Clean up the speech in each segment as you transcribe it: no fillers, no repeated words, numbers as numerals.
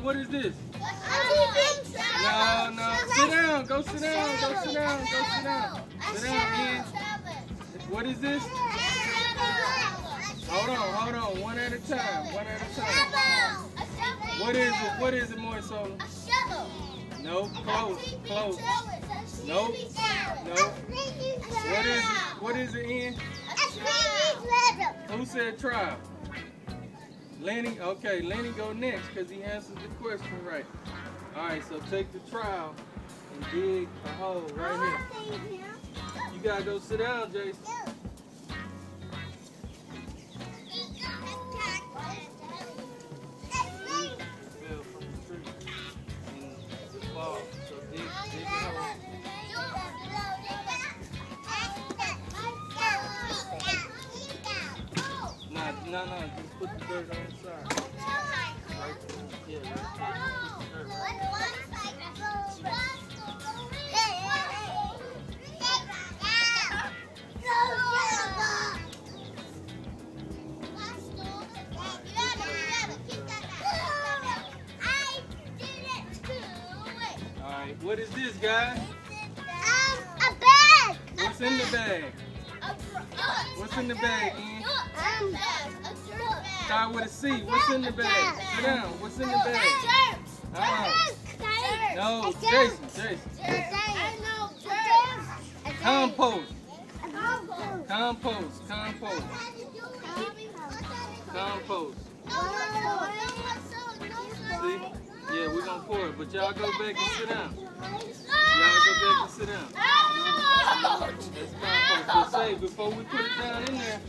What is this? No, no. Sit down. Go sit down. Go sit down. Go sit down. Sit down. What is this? Hold on. Hold on. One at a time. One at a time. What is it? What is it, Moisola? A shovel. No. Close. Close. No. No. What is it? What is it in? Who said trial? Lenny, okay, Lenny go next because he answers the question right. Alright, so take the trowel and dig a hole right here. You gotta go sit down, Jason. No, no, just put the dirt on the side. Right, yeah, right. Put the dirt on. All right, what is this, guys? A bag. What's in the bag? What's in the bag, Ian? Start with a C. What's in the bag? Sit down. What's in the bag? No, Jason. Jason. Compost. Compost. Compost. Compost. See? Yeah, we're gonna pour it, but y'all go back and sit down. Y'all go back and sit down. That's safe before we put it down in there.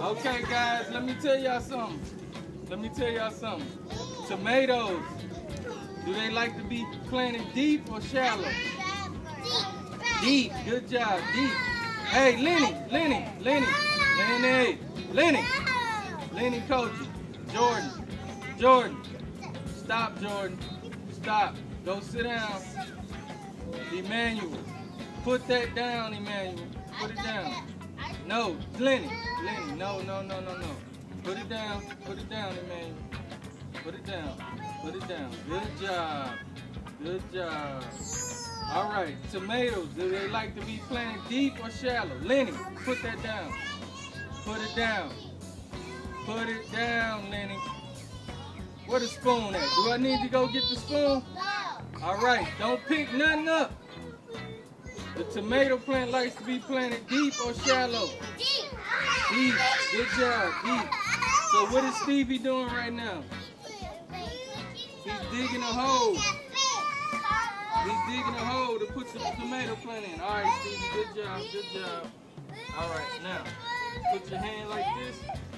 Okay, guys, let me tell y'all something. Let me tell y'all something. Tomatoes, do they like to be planted deep or shallow? Deep. Good job, deep. Hey, Lenny, coach. Jordan, stop, Jordan. Stop. Go sit down. Emmanuel. Put that down, Emmanuel. Put it down. No, Lenny. No. Put it down. Put it down, Emmanuel. Put it down. Put it down. Good job. Good job. All right, tomatoes, do they like to be planted deep or shallow? Lenny, put that down. Put it down. Put it down, Lenny. Where the spoon at? Do I need to go get the spoon? All right, don't pick nothing up. The tomato plant likes to be planted deep or shallow? Deep. Deep, good job, deep. So what is Stevie doing right now? He's digging a hole. He's digging a hole to put the tomato plant in. All right, Stevie, good job, good job. All right, now, put your hand like this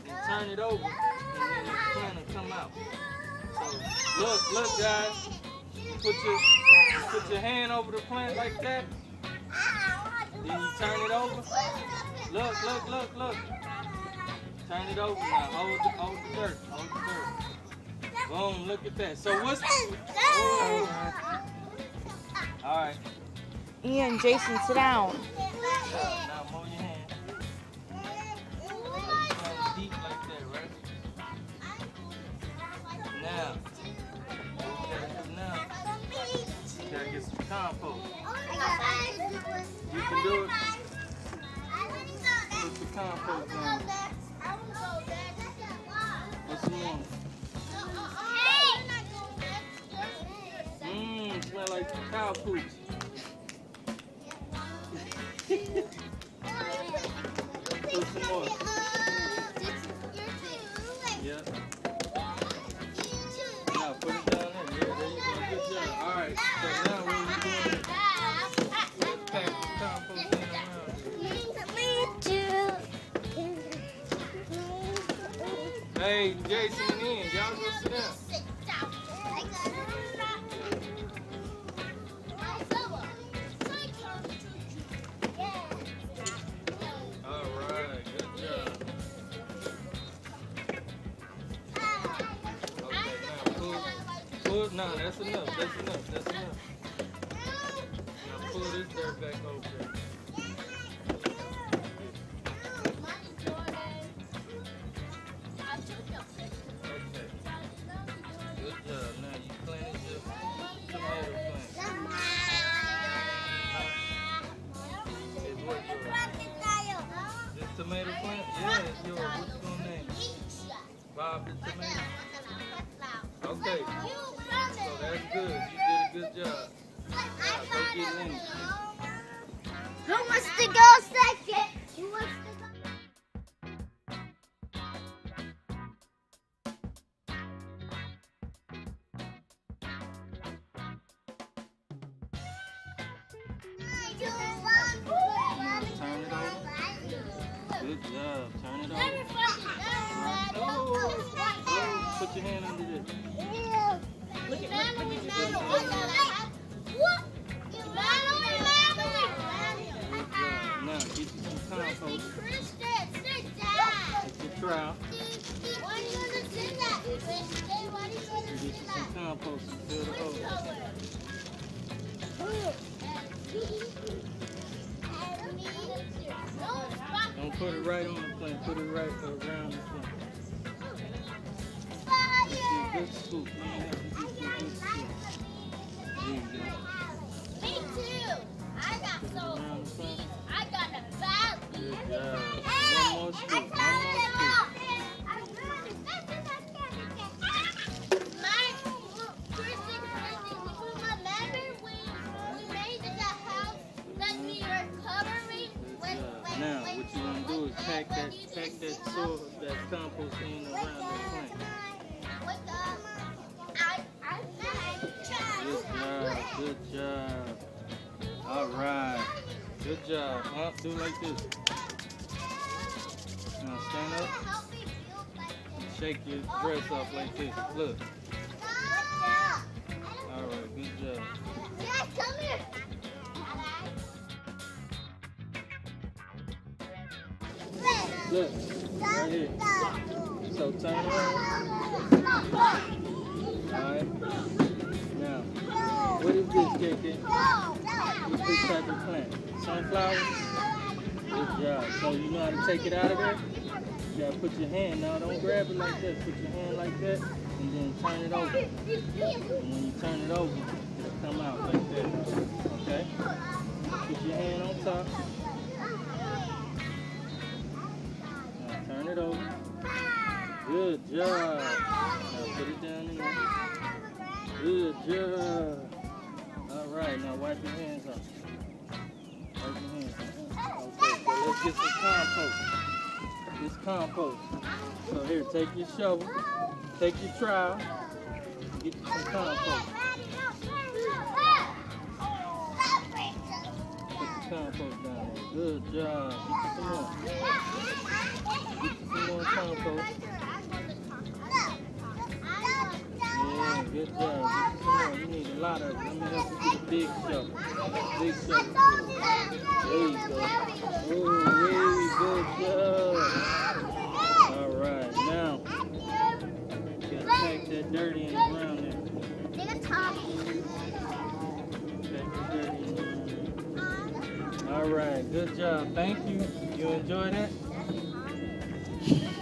and turn it over, and then the plant will come out. So, look, guys. Put your hand over the plant like that. Then you turn it over. Look. Turn it over now. Hold the dirt. Boom, look at that. So what's... Oh. All right. Ian, Jason, sit down. Now move your hand. Deep like that, right? Now. You gotta get some compost. You can do it. Put the compost on. What's wrong? Smell like cow poop. Put some more. Yeah. Now put it down there. Yeah, there you go. Good job. All right. So now what are we doing? Hey, Jason and Ian, y'all go sit down. All right, good job. Okay, now pull. No, that's enough. Now pull this dirt back over. Tomato plant? Yeah, it's yours. What's your name? Bob the tomato. Okay. So that's good. You did a good job. Now, go get Lenny. Who wants to go second? Who wants to go? Good job. Turn it on. Oh, put your hand under this. Now, get you some compost. Get your trowel. Get you some compost and fill the hole. Don't put it right on the plant, put it right around the plant. Fire! Good scoop. Me too! I got soul seeds. I got a valley. Hey! One more scoop. Now, what you want to do is pack that soil, that compost in around the plant. Good job. All right. Good job. Huh? Do like this. Now, stand up. Shake your dress off like this. Look. All right. Good job. Yeah, come here. Look, right here. So turn it around. Alright. Now, what is this, KK? What's this type of plant? Sunflower? Good job. So you know how to take it out of there? You gotta put your hand. Now don't grab it like that. Put your hand like that and then turn it over. And when you turn it over, come out like this, okay? Put your hand on top. Now turn it over. Good job. Now put it down in there. Good job. All right, now wipe your hands off. Wipe your hands off. Okay, so let's get some compost. This compost. So here, take your shovel, take your trowel, get you some compost. Put the compost down there. Good job. Get you some more. Get you some more compost. Yeah, good job. Get you some more. You need a lot of it. Let me help you get a big shovel. Big shovel. There you go. Oh, really good job. Dirty in the ground there. Take the dirty in the ground there. All right, good job. Thank you. You enjoyed it?